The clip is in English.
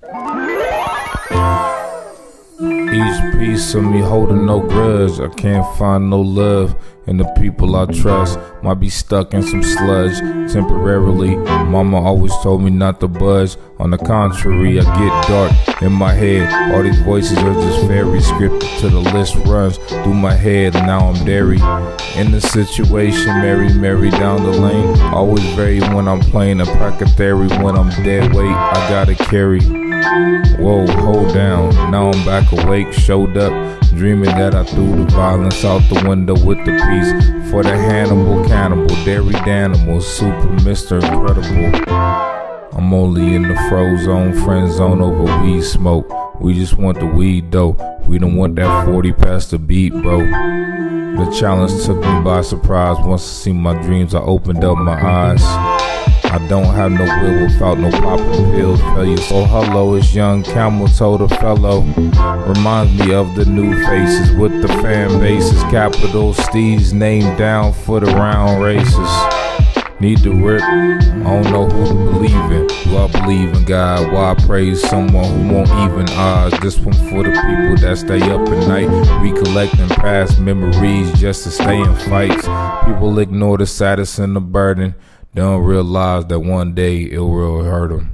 Each piece of me holding no grudge. I can't find no love in the people I trust. Might be stuck in some sludge temporarily. Mama always told me not to budge. On the contrary, I get dark in my head. All these voices are just very scripted till the list runs through my head, and now I'm dairy in the situation. Mary, Mary down the lane. Always vary when I'm playing a pocket theory. When I'm dead weight, I gotta carry. Whoa, hold down, now I'm back awake, showed up, dreaming that I threw the violence out the window with the peace. For the Hannibal, cannibal, dairy animal, super Mr. Incredible. I'm only in the fro zone, friend zone over weed smoke. We just want the weed though, we don't want that 40 past the beat, bro. The challenge took me by surprise, once I seen my dreams I opened up my eyes. I don't have no will without no poppin' pills, failures. Oh hello, it's Yungcameltoe the fellow. Reminds me of the new faces with the fan bases. Capital Steve's name down for the round races. Need to work, I don't know who to believe in. Do I believe in God? Why praise someone who won't even odds? This one for the people that stay up at night, recollecting past memories just to stay in fights. People ignore the sadness and the burden. Don't realize that one day it will hurt them.